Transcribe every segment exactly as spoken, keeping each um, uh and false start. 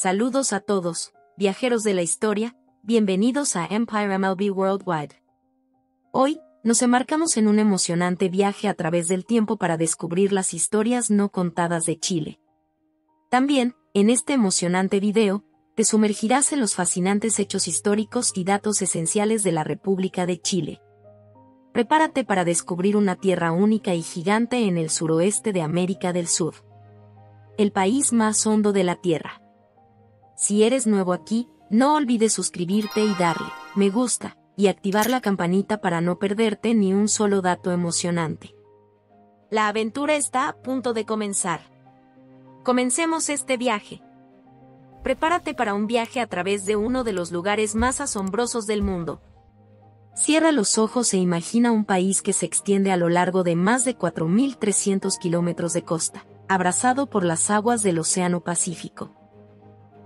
Saludos a todos, viajeros de la historia, bienvenidos a Empire M L B Worldwide. Hoy, nos embarcamos en un emocionante viaje a través del tiempo para descubrir las historias no contadas de Chile. También, en este emocionante video, te sumergirás en los fascinantes hechos históricos y datos esenciales de la República de Chile. Prepárate para descubrir una tierra única y gigante en el suroeste de América del Sur. El país más hondo de la tierra. Si eres nuevo aquí, no olvides suscribirte y darle me gusta y activar la campanita para no perderte ni un solo dato emocionante. La aventura está a punto de comenzar. Comencemos este viaje. Prepárate para un viaje a través de uno de los lugares más asombrosos del mundo. Cierra los ojos e imagina un país que se extiende a lo largo de más de cuatro mil trescientos kilómetros de costa, abrazado por las aguas del Océano Pacífico.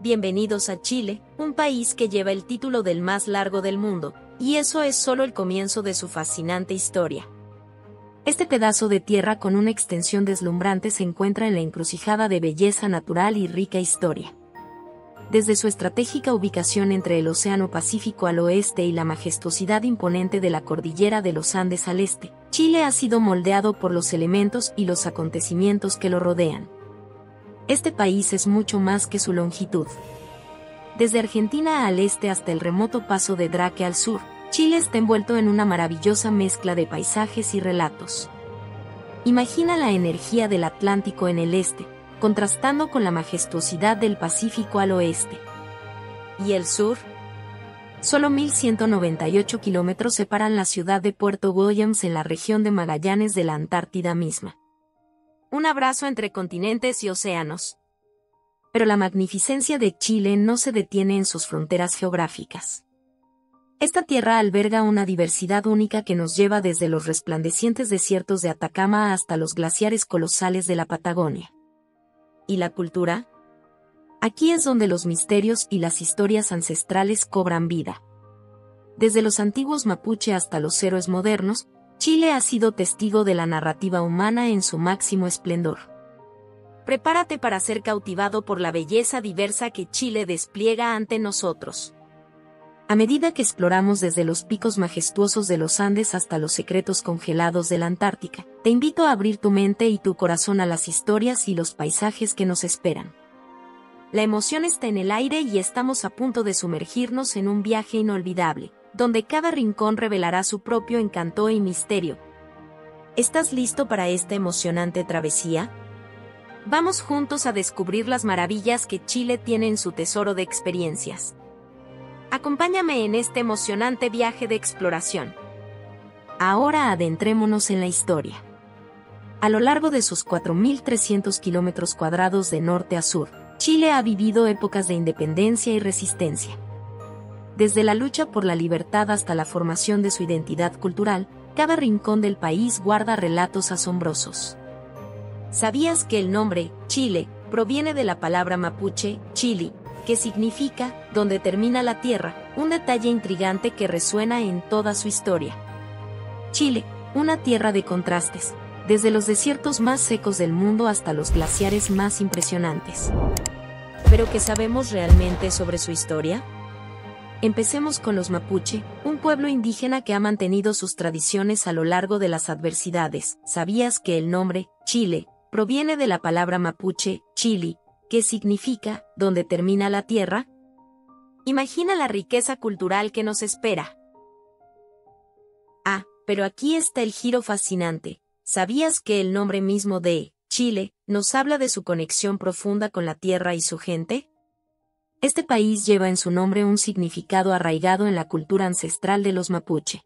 Bienvenidos a Chile, un país que lleva el título del más largo del mundo, y eso es solo el comienzo de su fascinante historia. Este pedazo de tierra con una extensión deslumbrante se encuentra en la encrucijada de belleza natural y rica historia. Desde su estratégica ubicación entre el Océano Pacífico al oeste y la majestuosidad imponente de la cordillera de los Andes al este, Chile ha sido moldeado por los elementos y los acontecimientos que lo rodean. Este país es mucho más que su longitud. Desde Argentina al este hasta el remoto paso de Drake al sur, Chile está envuelto en una maravillosa mezcla de paisajes y relatos. Imagina la energía del Atlántico en el este, contrastando con la majestuosidad del Pacífico al oeste. ¿Y el sur? Solo mil ciento noventa y ocho kilómetros separan la ciudad de Puerto Williams en la región de Magallanes de la Antártida misma. Un abrazo entre continentes y océanos. Pero la magnificencia de Chile no se detiene en sus fronteras geográficas. Esta tierra alberga una diversidad única que nos lleva desde los resplandecientes desiertos de Atacama hasta los glaciares colosales de la Patagonia. ¿Y la cultura? Aquí es donde los misterios y las historias ancestrales cobran vida. Desde los antiguos mapuche hasta los héroes modernos, Chile ha sido testigo de la narrativa humana en su máximo esplendor. Prepárate para ser cautivado por la belleza diversa que Chile despliega ante nosotros. A medida que exploramos desde los picos majestuosos de los Andes hasta los secretos congelados de la Antártica, te invito a abrir tu mente y tu corazón a las historias y los paisajes que nos esperan. La emoción está en el aire y estamos a punto de sumergirnos en un viaje inolvidable, donde cada rincón revelará su propio encanto y misterio. ¿Estás listo para esta emocionante travesía? Vamos juntos a descubrir las maravillas que Chile tiene en su tesoro de experiencias. Acompáñame en este emocionante viaje de exploración. Ahora adentrémonos en la historia. A lo largo de sus cuatro mil trescientos kilómetros cuadrados de norte a sur, Chile ha vivido épocas de independencia y resistencia. Desde la lucha por la libertad hasta la formación de su identidad cultural, cada rincón del país guarda relatos asombrosos. ¿Sabías que el nombre, Chile, proviene de la palabra mapuche, Chilli, que significa, donde termina la tierra? Un detalle intrigante que resuena en toda su historia. Chile, una tierra de contrastes, desde los desiertos más secos del mundo hasta los glaciares más impresionantes. ¿Pero qué sabemos realmente sobre su historia? Empecemos con los mapuche, un pueblo indígena que ha mantenido sus tradiciones a lo largo de las adversidades. ¿Sabías que el nombre, Chile, proviene de la palabra mapuche, Chilli, ¿qué significa, donde termina la tierra? Imagina la riqueza cultural que nos espera. Ah, pero aquí está el giro fascinante. ¿Sabías que el nombre mismo de Chile nos habla de su conexión profunda con la tierra y su gente? Este país lleva en su nombre un significado arraigado en la cultura ancestral de los mapuche.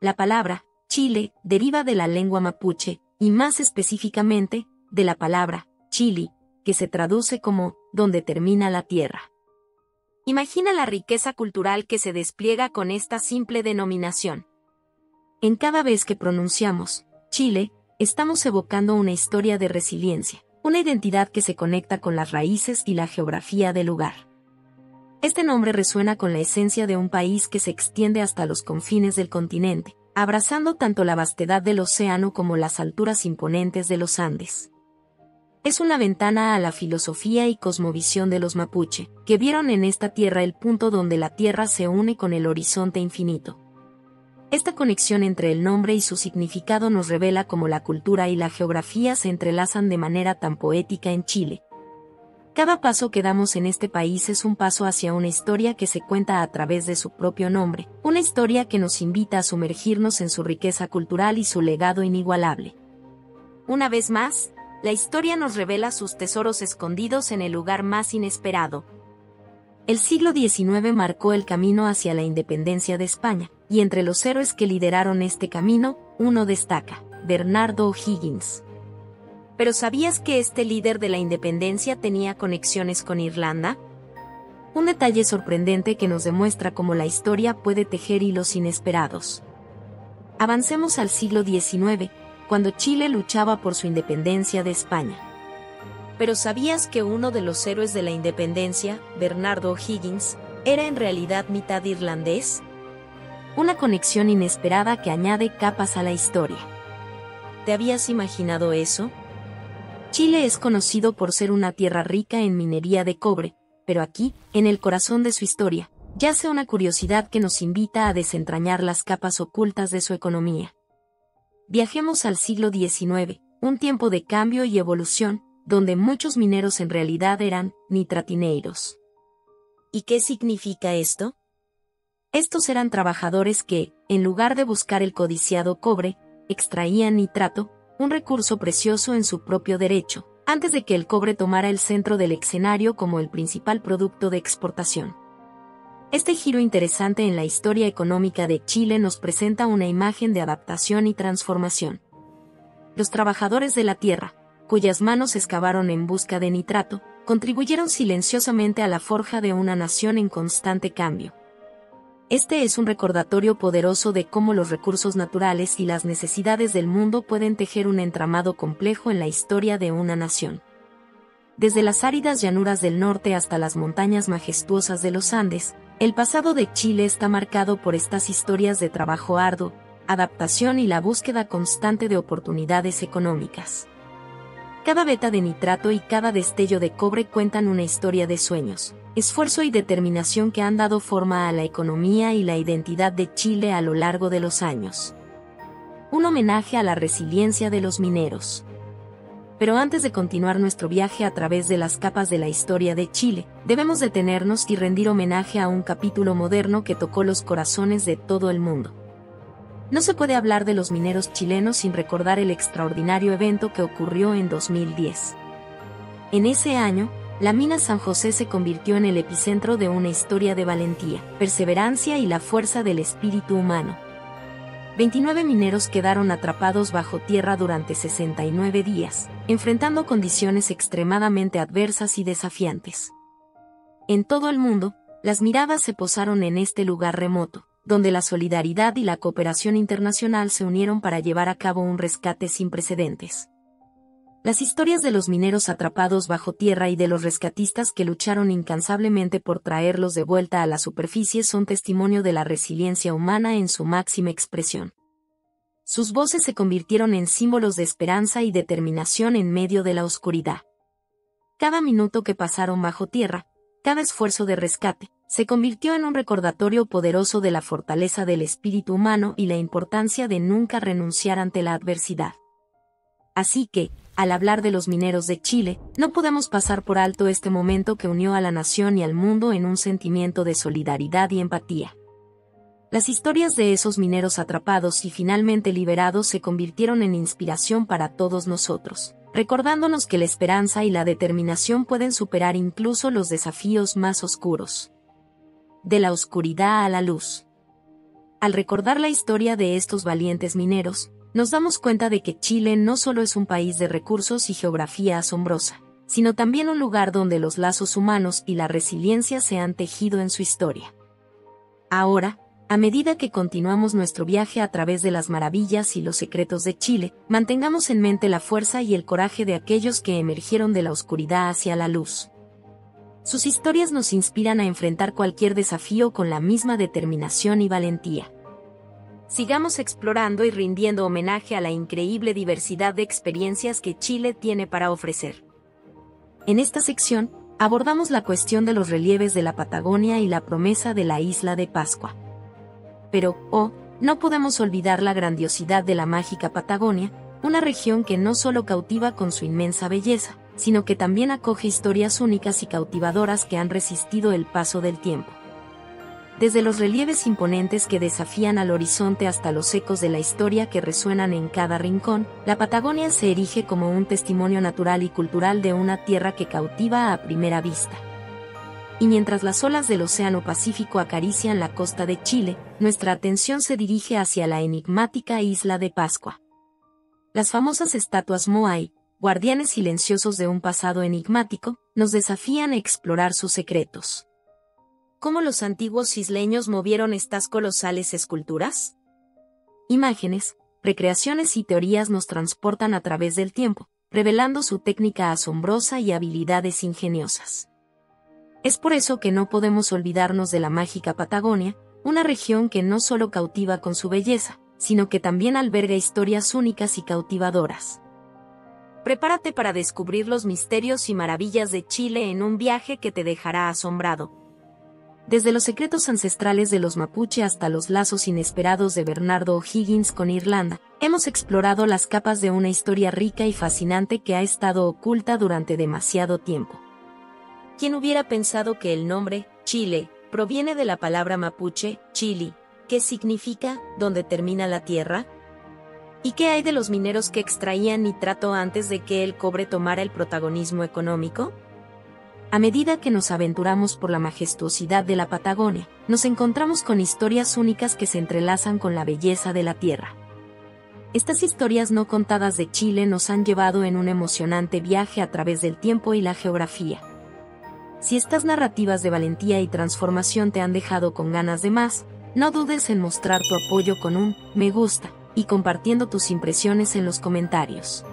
La palabra Chile deriva de la lengua mapuche, y más específicamente, de la palabra Chilli, que se traduce como, donde termina la tierra. Imagina la riqueza cultural que se despliega con esta simple denominación. En cada vez que pronunciamos Chile, estamos evocando una historia de resiliencia, una identidad que se conecta con las raíces y la geografía del lugar. Este nombre resuena con la esencia de un país que se extiende hasta los confines del continente, abrazando tanto la vastedad del océano como las alturas imponentes de los Andes. es una ventana a la filosofía y cosmovisión de los mapuche, que vieron en esta tierra el punto donde la tierra se une con el horizonte infinito. Esta conexión entre el nombre y su significado nos revela cómo la cultura y la geografía se entrelazan de manera tan poética en Chile. Cada paso que damos en este país es un paso hacia una historia que se cuenta a través de su propio nombre, una historia que nos invita a sumergirnos en su riqueza cultural y su legado inigualable. Una vez más, la historia nos revela sus tesoros escondidos en el lugar más inesperado. El siglo diecinueve marcó el camino hacia la independencia de España, y entre los héroes que lideraron este camino, uno destaca, Bernardo O'Higgins. ¿Pero sabías que este líder de la independencia tenía conexiones con Irlanda? Un detalle sorprendente que nos demuestra cómo la historia puede tejer hilos inesperados. Avancemos al siglo diecinueve. Cuando Chile luchaba por su independencia de España. Pero ¿sabías que uno de los héroes de la independencia, Bernardo O'Higgins, era en realidad mitad irlandés? Una conexión inesperada que añade capas a la historia. ¿Te habías imaginado eso? Chile es conocido por ser una tierra rica en minería de cobre, pero aquí, en el corazón de su historia, yace una curiosidad que nos invita a desentrañar las capas ocultas de su economía. Viajemos al siglo diecinueve, un tiempo de cambio y evolución, donde muchos mineros en realidad eran nitratineiros. ¿Y qué significa esto? Estos eran trabajadores que, en lugar de buscar el codiciado cobre, extraían nitrato, un recurso precioso en su propio derecho, antes de que el cobre tomara el centro del escenario como el principal producto de exportación. Este giro interesante en la historia económica de Chile nos presenta una imagen de adaptación y transformación. Los trabajadores de la tierra, cuyas manos excavaron en busca de nitrato, contribuyeron silenciosamente a la forja de una nación en constante cambio. Este es un recordatorio poderoso de cómo los recursos naturales y las necesidades del mundo pueden tejer un entramado complejo en la historia de una nación. Desde las áridas llanuras del norte hasta las montañas majestuosas de los Andes, el pasado de Chile está marcado por estas historias de trabajo arduo, adaptación y la búsqueda constante de oportunidades económicas. Cada veta de nitrato y cada destello de cobre cuentan una historia de sueños, esfuerzo y determinación que han dado forma a la economía y la identidad de Chile a lo largo de los años. Un homenaje a la resiliencia de los mineros. Pero antes de continuar nuestro viaje a través de las capas de la historia de Chile, debemos detenernos y rendir homenaje a un capítulo moderno que tocó los corazones de todo el mundo. No se puede hablar de los mineros chilenos sin recordar el extraordinario evento que ocurrió en dos mil diez. En ese año, la mina San José se convirtió en el epicentro de una historia de valentía, perseverancia y la fuerza del espíritu humano. veintinueve mineros quedaron atrapados bajo tierra durante sesenta y nueve días, enfrentando condiciones extremadamente adversas y desafiantes. En todo el mundo, las miradas se posaron en este lugar remoto, donde la solidaridad y la cooperación internacional se unieron para llevar a cabo un rescate sin precedentes. Las historias de los mineros atrapados bajo tierra y de los rescatistas que lucharon incansablemente por traerlos de vuelta a la superficie son testimonio de la resiliencia humana en su máxima expresión. Sus voces se convirtieron en símbolos de esperanza y determinación en medio de la oscuridad. Cada minuto que pasaron bajo tierra, cada esfuerzo de rescate, se convirtió en un recordatorio poderoso de la fortaleza del espíritu humano y la importancia de nunca renunciar ante la adversidad. Así que, al hablar de los mineros de Chile, no podemos pasar por alto este momento que unió a la nación y al mundo en un sentimiento de solidaridad y empatía. Las historias de esos mineros atrapados y finalmente liberados se convirtieron en inspiración para todos nosotros, recordándonos que la esperanza y la determinación pueden superar incluso los desafíos más oscuros. De la oscuridad a la luz. Al recordar la historia de estos valientes mineros, nos damos cuenta de que Chile no solo es un país de recursos y geografía asombrosa, sino también un lugar donde los lazos humanos y la resiliencia se han tejido en su historia. Ahora, a medida que continuamos nuestro viaje a través de las maravillas y los secretos de Chile, mantengamos en mente la fuerza y el coraje de aquellos que emergieron de la oscuridad hacia la luz. Sus historias nos inspiran a enfrentar cualquier desafío con la misma determinación y valentía. Sigamos explorando y rindiendo homenaje a la increíble diversidad de experiencias que Chile tiene para ofrecer. En esta sección, abordamos la cuestión de los relieves de la Patagonia y la promesa de la Isla de Pascua. Pero, oh, no podemos olvidar la grandiosidad de la mágica Patagonia, una región que no solo cautiva con su inmensa belleza, sino que también acoge historias únicas y cautivadoras que han resistido el paso del tiempo. Desde los relieves imponentes que desafían al horizonte hasta los ecos de la historia que resuenan en cada rincón, la Patagonia se erige como un testimonio natural y cultural de una tierra que cautiva a primera vista. Y mientras las olas del Océano Pacífico acarician la costa de Chile, nuestra atención se dirige hacia la enigmática Isla de Pascua. Las famosas estatuas Moai, guardianes silenciosos de un pasado enigmático, nos desafían a explorar sus secretos. ¿Cómo los antiguos isleños movieron estas colosales esculturas? Imágenes, recreaciones y teorías nos transportan a través del tiempo, revelando su técnica asombrosa y habilidades ingeniosas. Es por eso que no podemos olvidarnos de la mágica Patagonia, una región que no solo cautiva con su belleza, sino que también alberga historias únicas y cautivadoras. Prepárate para descubrir los misterios y maravillas de Chile en un viaje que te dejará asombrado. Desde los secretos ancestrales de los Mapuche hasta los lazos inesperados de Bernardo O'Higgins con Irlanda, hemos explorado las capas de una historia rica y fascinante que ha estado oculta durante demasiado tiempo. ¿Quién hubiera pensado que el nombre, Chile, proviene de la palabra mapuche, Chilli, que significa, ¿dónde termina la tierra? ¿Y qué hay de los mineros que extraían nitrato antes de que el cobre tomara el protagonismo económico? A medida que nos aventuramos por la majestuosidad de la Patagonia, nos encontramos con historias únicas que se entrelazan con la belleza de la tierra. Estas historias no contadas de Chile nos han llevado en un emocionante viaje a través del tiempo y la geografía. Si estas narrativas de valentía y transformación te han dejado con ganas de más, no dudes en mostrar tu apoyo con un me gusta y compartiendo tus impresiones en los comentarios.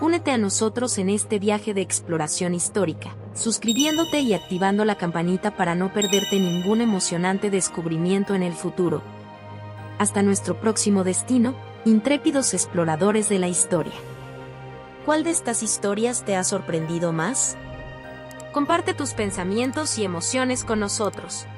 Únete a nosotros en este viaje de exploración histórica, suscribiéndote y activando la campanita para no perderte ningún emocionante descubrimiento en el futuro. Hasta nuestro próximo destino, intrépidos exploradores de la historia. ¿Cuál de estas historias te ha sorprendido más? Comparte tus pensamientos y emociones con nosotros.